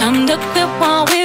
Time to flip while we